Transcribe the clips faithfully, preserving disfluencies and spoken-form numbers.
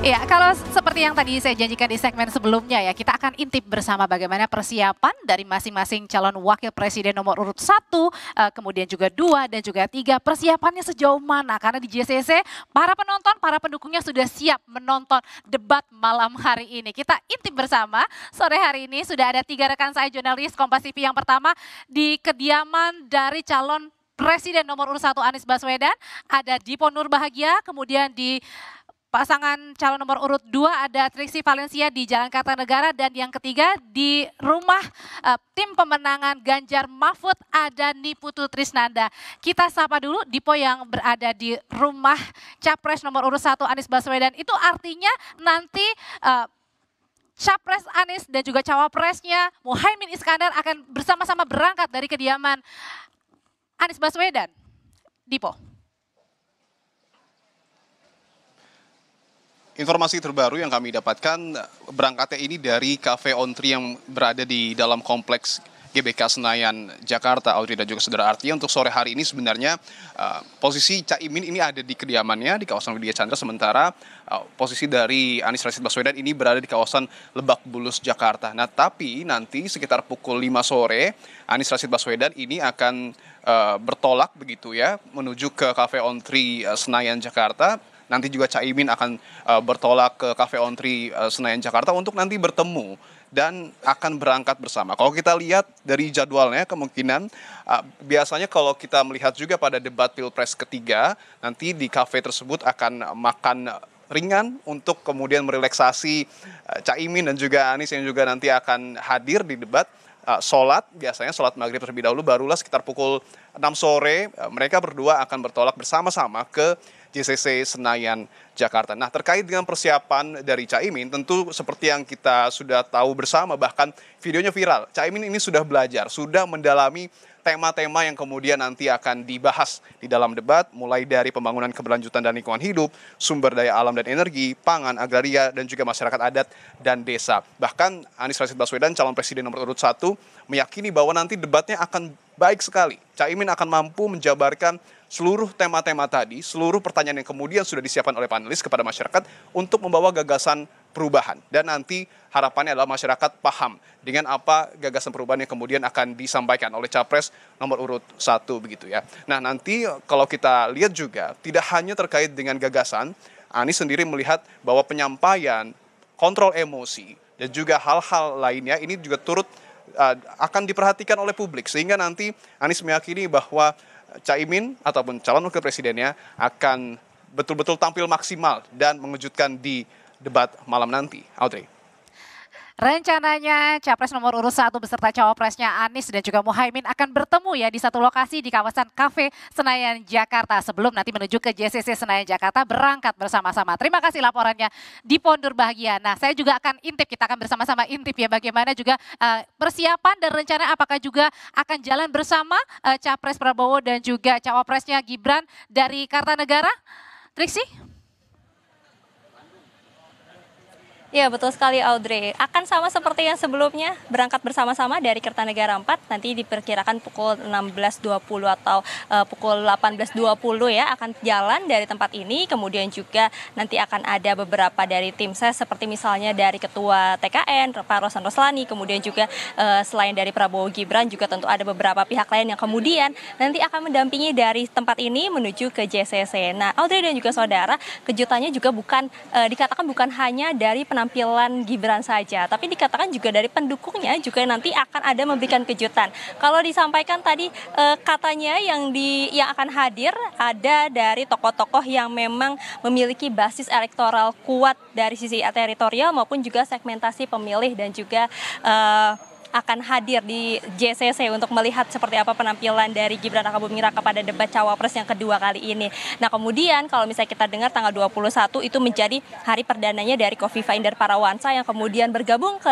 Ya, kalau seperti yang tadi saya janjikan di segmen sebelumnya ya, kita akan intip bersama bagaimana persiapan dari masing-masing calon wakil presiden nomor urut satu, kemudian juga dua dan juga tiga, persiapannya sejauh mana. Karena di J C C para penonton, para pendukungnya sudah siap menonton debat malam hari ini. Kita intip bersama, sore hari ini sudah ada tiga rekan saya jurnalis Kompas T V. Yang pertama di kediaman dari calon presiden nomor urut satu Anies Baswedan, ada Dipo Nur Bahagia, kemudian di pasangan calon nomor urut dua ada Triksi Valencia di Jalan Kertanegara, dan yang ketiga di rumah uh, tim pemenangan Ganjar Mahfud ada Ni Putu Trisnanda. Kita sapa dulu Dipo yang berada di rumah Capres nomor urut satu Anies Baswedan. Itu artinya nanti uh, Capres Anies dan juga Cawapresnya Muhaimin Iskandar akan bersama-sama berangkat dari kediaman Anies Baswedan. Dipo. Informasi terbaru yang kami dapatkan, berangkatnya ini dari Kafe Entree yang berada di dalam kompleks G B K Senayan, Jakarta, Audrey dan juga saudara. Artinya untuk sore hari ini sebenarnya uh, posisi Caimin ini ada di kediamannya di kawasan Widya Chandra, sementara uh, posisi dari Anies Rashid Baswedan ini berada di kawasan Lebak Bulus, Jakarta. Nah, tapi nanti sekitar pukul lima sore Anies Rashid Baswedan ini akan uh, bertolak begitu ya menuju ke Kafe Entree uh, Senayan, Jakarta. Nanti juga Caimin akan uh, bertolak ke Cafe Entree uh, Senayan, Jakarta untuk nanti bertemu dan akan berangkat bersama. Kalau kita lihat dari jadwalnya, kemungkinan uh, biasanya kalau kita melihat juga pada debat Pilpres ketiga, nanti di kafe tersebut akan makan ringan untuk kemudian merelaksasi uh, Caimin dan juga Anies yang juga nanti akan hadir di debat. Uh, sholat, biasanya sholat maghrib terlebih dahulu, barulah sekitar pukul enam sore uh, mereka berdua akan bertolak bersama-sama ke J C C Senayan, Jakarta. Nah, terkait dengan persiapan dari Caimin, tentu seperti yang kita sudah tahu bersama, bahkan videonya viral, Caimin ini sudah belajar, sudah mendalami tema-tema yang kemudian nanti akan dibahas di dalam debat, mulai dari pembangunan keberlanjutan dan lingkungan hidup, sumber daya alam dan energi, pangan, agraria, dan juga masyarakat adat dan desa. Bahkan Anies Rashid Baswedan, calon presiden nomor urut satu, meyakini bahwa nanti debatnya akan baik sekali. Caimin akan mampu menjabarkan seluruh tema-tema tadi, seluruh pertanyaan yang kemudian sudah disiapkan oleh panelis kepada masyarakat untuk membawa gagasan perubahan. Dan nanti harapannya adalah masyarakat paham dengan apa gagasan perubahan yang kemudian akan disampaikan oleh Capres nomor urut satu begitu ya. Nah, nanti kalau kita lihat juga tidak hanya terkait dengan gagasan, Anies sendiri melihat bahwa penyampaian, kontrol emosi dan juga hal-hal lainnya ini juga turut uh, akan diperhatikan oleh publik, sehingga nanti Anies meyakini bahwa Caimin ataupun calon wakil presidennya akan betul-betul tampil maksimal dan mengejutkan di debat malam nanti, Audrey. Rencananya Capres nomor urut satu beserta Cawapresnya Anies dan juga Muhaimin akan bertemu ya di satu lokasi di kawasan Cafe Senayan, Jakarta, sebelum nanti menuju ke J C C Senayan, Jakarta berangkat bersama-sama. Terima kasih laporannya di Pondur Bahagia. Nah, saya juga akan intip, kita akan bersama-sama intip ya bagaimana juga uh, persiapan dan rencana, apakah juga akan jalan bersama uh, Capres Prabowo dan juga Cawapresnya Gibran dari Kertanegara. Triksi? Ya, betul sekali Audrey, akan sama seperti yang sebelumnya, berangkat bersama-sama dari Kertanegara empat, nanti diperkirakan pukul enam belas dua puluh atau uh, pukul delapan belas dua puluh ya, akan jalan dari tempat ini, kemudian juga nanti akan ada beberapa dari tim ses, seperti misalnya dari Ketua T K N, Pak Rosan Roeslani, kemudian juga uh, selain dari Prabowo Gibran, juga tentu ada beberapa pihak lain yang kemudian nanti akan mendampingi dari tempat ini menuju ke J C C. Nah, Audrey dan juga saudara, kejutannya juga bukan, uh, dikatakan bukan hanya dari penampilan penampilan Gibran saja, tapi dikatakan juga dari pendukungnya juga nanti akan ada memberikan kejutan. Kalau disampaikan tadi e, katanya yang di yang akan hadir ada dari tokoh-tokoh yang memang memiliki basis elektoral kuat dari sisi teritorial maupun juga segmentasi pemilih, dan juga e, akan hadir di J C C untuk melihat seperti apa penampilan dari Gibran Rakabuming Raka pada debat Cawapres yang kedua kali ini. Nah, kemudian kalau misalnya kita dengar tanggal dua puluh satu itu menjadi hari perdananya dari Khofifah Indar Parawansa yang kemudian bergabung ke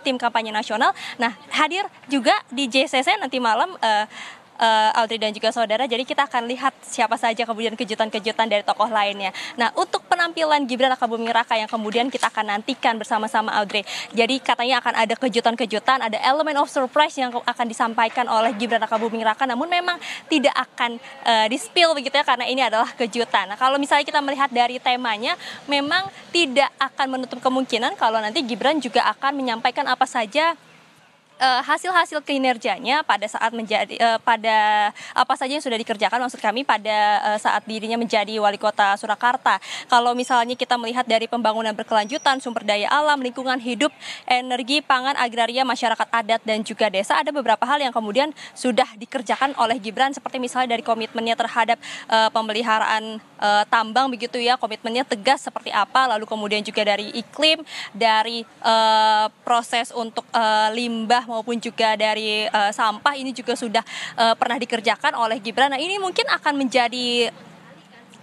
tim kampanye nasional. Nah, hadir juga di J C C nanti malam eh, uh, Audrey dan juga saudara. Jadi kita akan lihat siapa saja kemudian kejutan-kejutan dari tokoh lainnya. Nah, untuk penampilan Gibran Rakabuming Raka yang kemudian kita akan nantikan bersama-sama, Audrey. Jadi katanya akan ada kejutan-kejutan, ada elemen of surprise yang akan disampaikan oleh Gibran Rakabuming Raka, namun memang tidak akan uh, di-spill begitu ya, karena ini adalah kejutan. Nah, kalau misalnya kita melihat dari temanya, memang tidak akan menutup kemungkinan kalau nanti Gibran juga akan menyampaikan apa saja hasil-hasil kinerjanya pada saat menjadi uh, pada apa saja yang sudah dikerjakan, maksud kami pada uh, saat dirinya menjadi wali kota Surakarta. Kalau misalnya kita melihat dari pembangunan berkelanjutan, sumber daya alam, lingkungan hidup, energi, pangan, agraria, masyarakat adat dan juga desa, ada beberapa hal yang kemudian sudah dikerjakan oleh Gibran, seperti misalnya dari komitmennya terhadap uh, pemeliharaan uh, tambang begitu ya, komitmennya tegas seperti apa, lalu kemudian juga dari iklim, dari uh, proses untuk uh, limbah maupun juga dari uh, sampah, ini juga sudah uh, pernah dikerjakan oleh Gibran. Nah, ini mungkin akan menjadi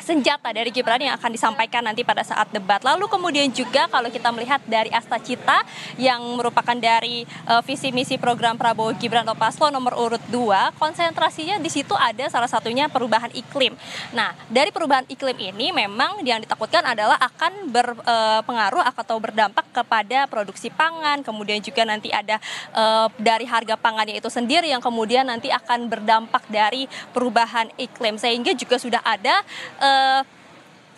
senjata dari Gibran yang akan disampaikan nanti pada saat debat. Lalu kemudian juga kalau kita melihat dari Astacita yang merupakan dari uh, visi misi program Prabowo Gibran atau paslon nomor urut dua, konsentrasinya di situ ada salah satunya perubahan iklim. Nah, dari perubahan iklim ini memang yang ditakutkan adalah akan berpengaruh uh, atau berdampak kepada produksi pangan, kemudian juga nanti ada uh, dari harga pangannya itu sendiri yang kemudian nanti akan berdampak dari perubahan iklim, sehingga juga sudah ada uh, Uh,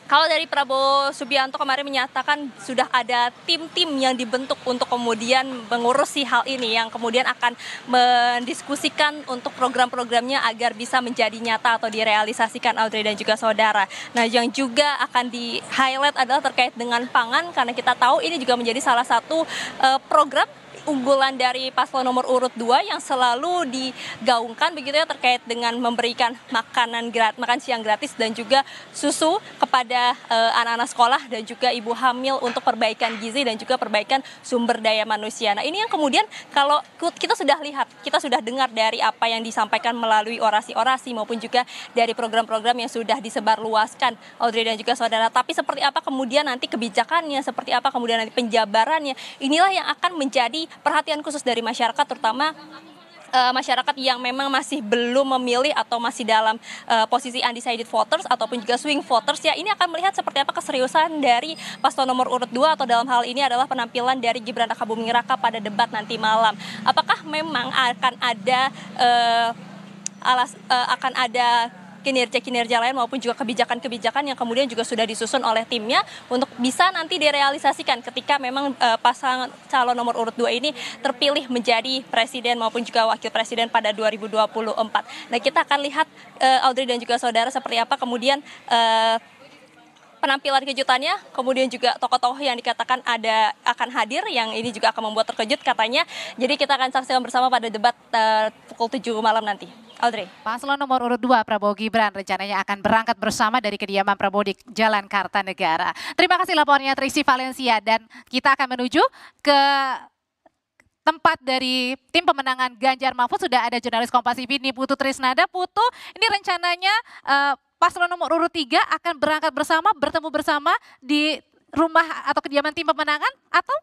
kalau dari Prabowo Subianto kemarin menyatakan sudah ada tim-tim yang dibentuk untuk kemudian mengurusi hal ini, yang kemudian akan mendiskusikan untuk program-programnya agar bisa menjadi nyata atau direalisasikan, Audrey dan juga saudara. Nah, yang juga akan di-highlight adalah terkait dengan pangan, karena kita tahu ini juga menjadi salah satu uh, program unggulan dari paslon nomor urut dua yang selalu digaungkan begitu ya, terkait dengan memberikan makanan gratis, makan siang gratis dan juga susu kepada anak-anak e, sekolah dan juga ibu hamil untuk perbaikan gizi dan juga perbaikan sumber daya manusia. Nah, ini yang kemudian kalau kita sudah lihat, kita sudah dengar dari apa yang disampaikan melalui orasi-orasi maupun juga dari program-program yang sudah disebarluaskan, Audrey dan juga saudara. Tapi seperti apa kemudian nanti kebijakannya, seperti apa kemudian nanti penjabarannya, inilah yang akan menjadi perhatian khusus dari masyarakat, terutama uh, masyarakat yang memang masih belum memilih atau masih dalam uh, posisi undecided voters ataupun juga swing voters ya. Ini akan melihat seperti apa keseriusan dari paslon nomor urut dua atau dalam hal ini adalah penampilan dari Gibran Rakabuming Raka pada debat nanti malam. Apakah memang akan ada uh, alas uh, akan ada kinerja-kinerja lain maupun juga kebijakan-kebijakan yang kemudian juga sudah disusun oleh timnya untuk bisa nanti direalisasikan ketika memang uh, pasangan calon nomor urut dua ini terpilih menjadi presiden maupun juga wakil presiden pada dua ribu dua puluh empat. Nah, kita akan lihat uh, Audrey dan juga saudara seperti apa kemudian uh, penampilan kejutannya, kemudian juga tokoh-tokoh yang dikatakan ada akan hadir, yang ini juga akan membuat terkejut katanya. Jadi kita akan saksikan bersama pada debat uh, pukul tujuh malam nanti. Audrey. Paslon nomor urut dua Prabowo Gibran rencananya akan berangkat bersama dari kediaman Prabowo di Jalan Kertanegara. Terima kasih laporannya Triksi Valencia, dan kita akan menuju ke tempat dari tim pemenangan Ganjar Mahfud. Sudah ada jurnalis Kompasivi Ni Putu Trisnanda. Putu, ini rencananya uh, paslon nomor urut tiga akan berangkat bersama, bertemu bersama di rumah atau kediaman tim pemenangan atau?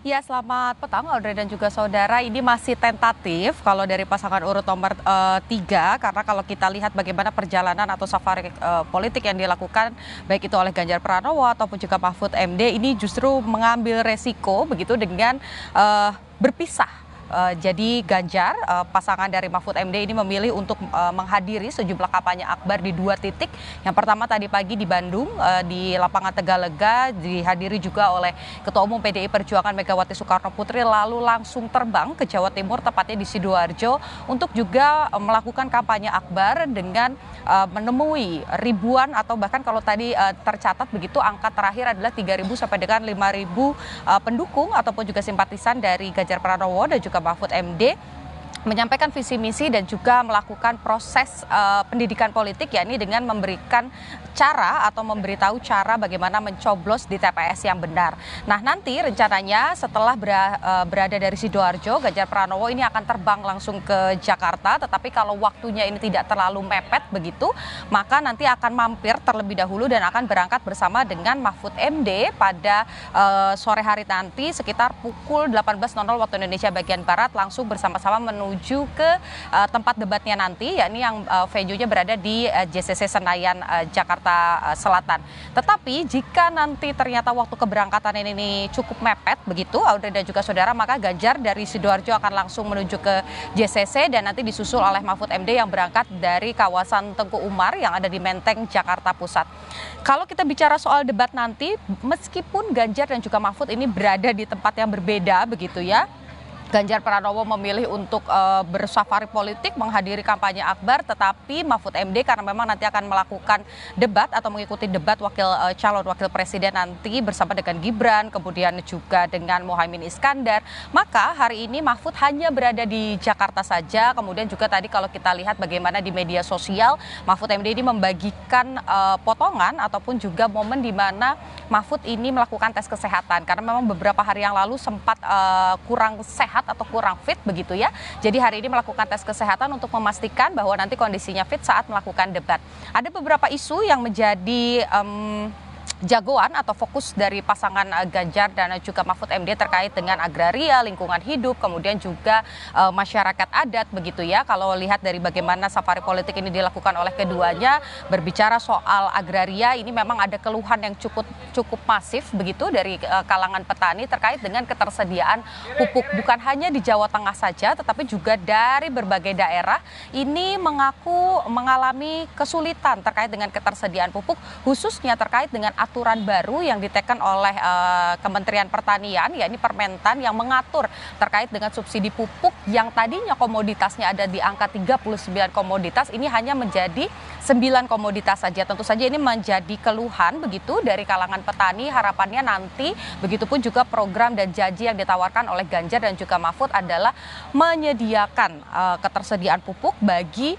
Ya, selamat petang Audrey dan juga saudara. Ini masih tentatif kalau dari pasangan urut nomor uh, tiga, karena kalau kita lihat bagaimana perjalanan atau safari uh, politik yang dilakukan baik itu oleh Ganjar Pranowo ataupun juga Mahfud M D, ini justru mengambil resiko begitu dengan uh, berpisah. Uh, jadi Ganjar, uh, pasangan dari Mahfud M D ini memilih untuk uh, menghadiri sejumlah kampanye akbar di dua titik. Yang pertama tadi pagi di Bandung, uh, di lapangan Tegalega, dihadiri juga oleh Ketua Umum P D I Perjuangan Megawati Soekarno Putri, lalu langsung terbang ke Jawa Timur, tepatnya di Sidoarjo, untuk juga uh, melakukan kampanye akbar dengan uh, menemui ribuan atau bahkan kalau tadi uh, tercatat begitu, angka terakhir adalah tiga ribu sampai dengan lima ribu uh, pendukung ataupun juga simpatisan dari Ganjar Pranowo dan juga Mahfud M D menyampaikan visi misi dan juga melakukan proses uh, pendidikan politik, yakni dengan memberikan cara atau memberitahu cara bagaimana mencoblos di T P S yang benar. Nah, nanti rencananya setelah bera, uh, berada dari Sidoarjo, Ganjar Pranowo ini akan terbang langsung ke Jakarta, tetapi kalau waktunya ini tidak terlalu mepet begitu, maka nanti akan mampir terlebih dahulu dan akan berangkat bersama dengan Mahfud M D pada uh, sore hari nanti sekitar pukul delapan belas waktu Indonesia bagian barat, langsung bersama-sama menuju menuju ke uh, tempat debatnya nanti, yakni yang uh, venue-nya berada di uh, G C C Senayan, uh, Jakarta uh, Selatan. Tetapi jika nanti ternyata waktu keberangkatan ini, ini cukup mepet begitu, Audrey dan juga saudara, maka Ganjar dari Sidoarjo akan langsung menuju ke G C C dan nanti disusul oleh Mahfud M D yang berangkat dari kawasan Teuku Umar yang ada di Menteng, Jakarta Pusat. Kalau kita bicara soal debat nanti, meskipun Ganjar dan juga Mahfud ini berada di tempat yang berbeda begitu ya, Ganjar Pranowo memilih untuk uh, bersafari politik, menghadiri kampanye akbar, tetapi Mahfud M D karena memang nanti akan melakukan debat atau mengikuti debat wakil uh, calon wakil presiden nanti bersama dengan Gibran, kemudian juga dengan Muhaimin Iskandar. Maka hari ini Mahfud hanya berada di Jakarta saja. Kemudian juga tadi kalau kita lihat bagaimana di media sosial, Mahfud M D ini membagikan uh, potongan ataupun juga momen di mana Mahfud ini melakukan tes kesehatan, karena memang beberapa hari yang lalu sempat uh, kurang sehat atau kurang fit begitu ya. Jadi hari ini melakukan tes kesehatan untuk memastikan bahwa nanti kondisinya fit saat melakukan debat. Ada beberapa isu yang menjadi um, jagoan atau fokus dari pasangan Ganjar dan juga Mahfud M D terkait dengan agraria, lingkungan hidup, kemudian juga e, masyarakat adat begitu ya. Kalau lihat dari bagaimana safari politik ini dilakukan oleh keduanya, berbicara soal agraria ini memang ada keluhan yang cukup cukup masif begitu dari e, kalangan petani terkait dengan ketersediaan pupuk, bukan hanya di Jawa Tengah saja tetapi juga dari berbagai daerah ini mengaku mengalami kesulitan terkait dengan ketersediaan pupuk, khususnya terkait dengan aturan baru yang ditekan oleh uh, Kementerian Pertanian, yakni Permentan, yang mengatur terkait dengan subsidi pupuk yang tadinya komoditasnya ada di angka tiga puluh sembilan komoditas, ini hanya menjadi sembilan komoditas saja. Tentu saja ini menjadi keluhan begitu dari kalangan petani. Harapannya nanti begitupun juga program dan janji yang ditawarkan oleh Ganjar dan juga Mahfud adalah menyediakan uh, ketersediaan pupuk bagi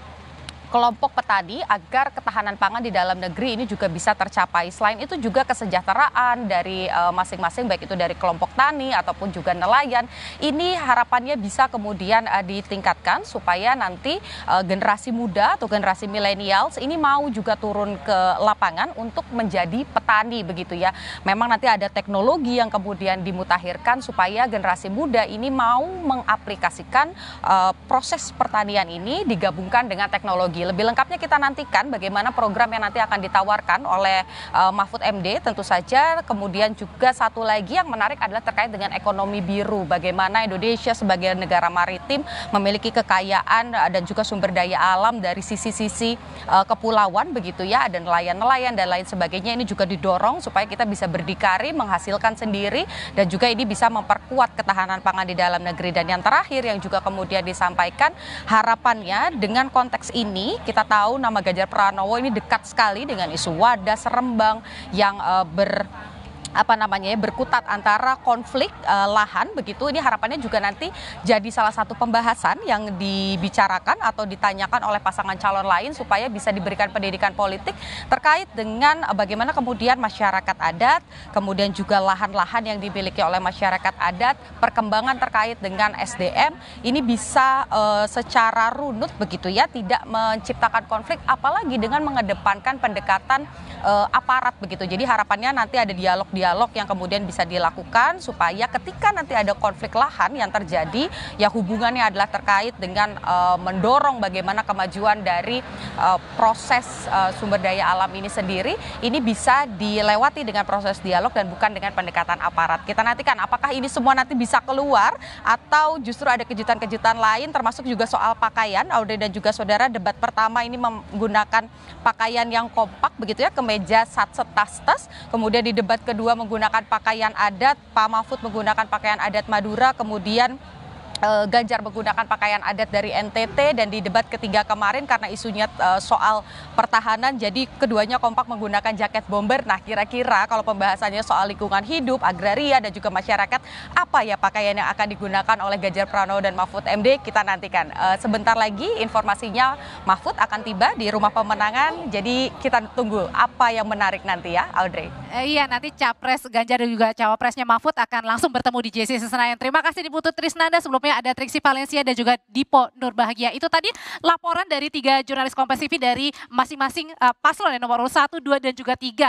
kelompok petani agar ketahanan pangan di dalam negeri ini juga bisa tercapai. Selain itu juga kesejahteraan dari masing-masing, baik itu dari kelompok tani ataupun juga nelayan, ini harapannya bisa kemudian uh, ditingkatkan supaya nanti uh, generasi muda atau generasi milenials ini mau juga turun ke lapangan untuk menjadi petani begitu ya. Memang nanti ada teknologi yang kemudian dimutakhirkan supaya generasi muda ini mau mengaplikasikan uh, proses pertanian ini digabungkan dengan teknologi. Lebih lengkapnya kita nantikan bagaimana program yang nanti akan ditawarkan oleh uh, Mahfud M D tentu saja. Kemudian juga satu lagi yang menarik adalah terkait dengan ekonomi biru. Bagaimana Indonesia sebagai negara maritim memiliki kekayaan uh, dan juga sumber daya alam dari sisi-sisi uh, kepulauan begitu ya. Ada nelayan-nelayan dan lain sebagainya, ini juga didorong supaya kita bisa berdikari, menghasilkan sendiri, dan juga ini bisa memperkuat ketahanan pangan di dalam negeri. Dan yang terakhir yang juga kemudian disampaikan harapannya dengan konteks ini, kita tahu nama Ganjar Pranowo ini dekat sekali dengan isu Wadas Rembang yang uh, ber apa namanya berkutat antara konflik eh, lahan begitu. Ini harapannya juga nanti jadi salah satu pembahasan yang dibicarakan atau ditanyakan oleh pasangan calon lain supaya bisa diberikan pendidikan politik terkait dengan eh, bagaimana kemudian masyarakat adat, kemudian juga lahan-lahan yang dimiliki oleh masyarakat adat, perkembangan terkait dengan S D M ini bisa eh, secara runut begitu ya, tidak menciptakan konflik, apalagi dengan mengedepankan pendekatan eh, aparat begitu. Jadi harapannya nanti ada dialog di dialog yang kemudian bisa dilakukan supaya ketika nanti ada konflik lahan yang terjadi, ya hubungannya adalah terkait dengan uh, mendorong bagaimana kemajuan dari uh, proses uh, sumber daya alam ini sendiri, ini bisa dilewati dengan proses dialog dan bukan dengan pendekatan aparat. Kita nantikan apakah ini semua nanti bisa keluar atau justru ada kejutan-kejutan lain, termasuk juga soal pakaian. Audrey dan juga saudara, debat pertama ini menggunakan pakaian yang kompak begitu ya, kemeja, satset, tas-tas. Kemudian di debat kedua menggunakan pakaian adat, Pak Mahfud menggunakan pakaian adat Madura, kemudian Ganjar menggunakan pakaian adat dari N T T, dan di debat ketiga kemarin karena isunya soal pertahanan, jadi keduanya kompak menggunakan jaket bomber. Nah, kira-kira kalau pembahasannya soal lingkungan hidup, agraria dan juga masyarakat, apa ya pakaian yang akan digunakan oleh Ganjar Pranowo dan Mahfud M D? Kita nantikan. Sebentar lagi informasinya Mahfud akan tiba di rumah pemenangan, jadi kita tunggu apa yang menarik nanti ya, Audrey. Eh, iya, nanti Capres Ganjar dan juga Cawapresnya Mahfud akan langsung bertemu di J C C Senayan. Terima kasih Ni Putu Trisnanda, sebelumnya ada Triksi Valencia dan juga Dipo Nur Bahagia. Itu tadi laporan dari tiga jurnalis Kompas T V dari masing-masing uh, paslon, nomor satu, dua, dan juga tiga.